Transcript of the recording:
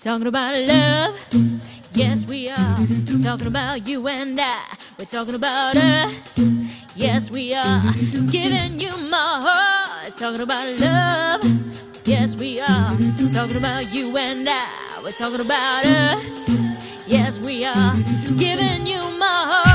Talking about love, yes we are. Talking about you and I, we're talking about us, yes we are. Giving you my heart, talking about love, yes we are. Talking about you and I, we're talking about us, yes we are. Giving you my heart.